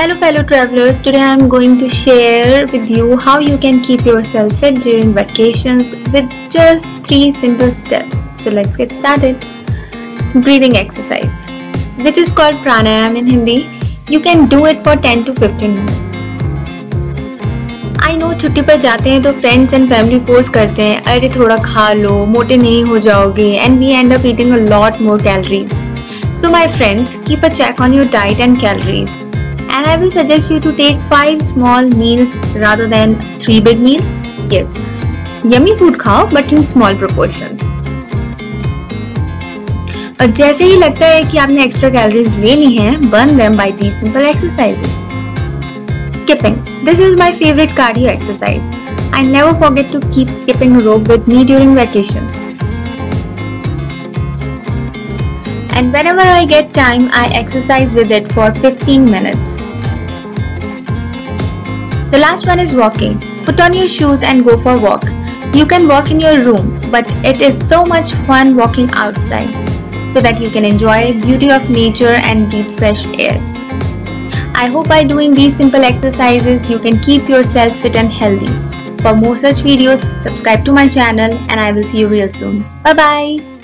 Hello fellow travelers, today I am going to share with you how you can keep yourself fit during vacations with just 3 simple steps. So let's get started. Breathing exercise, which is called pranayam in Hindi. You can do it for 10 to 15 minutes. I know छुट्टी पर जाते हैं तो friends and family force करते हैं, अरे थोड़ा खा लो, मोटे नहीं हो जाओगे, and we end up eating a lot more calories. So my friends, keep a check on your diet and calories. And I will suggest you to take 5 small meals rather than 3 big meals. Yes, yummy food खाओ but in small proportions. और जैसे ही लगता है कि आपने extra calories ले ली हैं, burn them by these simple exercises. Skipping. This is my favorite cardio exercise. I never forget to keep skipping rope with me during vacations. And whenever I get time, I exercise with it for 15 minutes. The last one is walking. Put on your shoes and go for a walk. You can walk in your room, but it is so much fun walking outside so that you can enjoy the beauty of nature and breathe fresh air. I hope by doing these simple exercises, you can keep yourself fit and healthy. For more such videos, subscribe to my channel and I will see you real soon. Bye-bye.